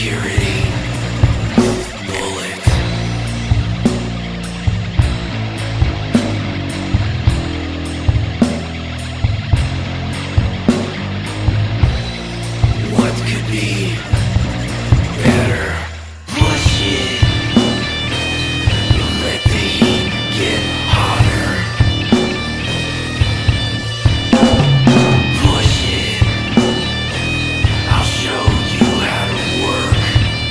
Security bullet. What could be better? Push it. Let the heat get hotter. Push it. I'll show you how to work.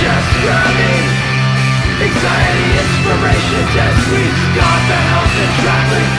just yearning, anxiety, inspiration, death, sweet, God, the house and traffic.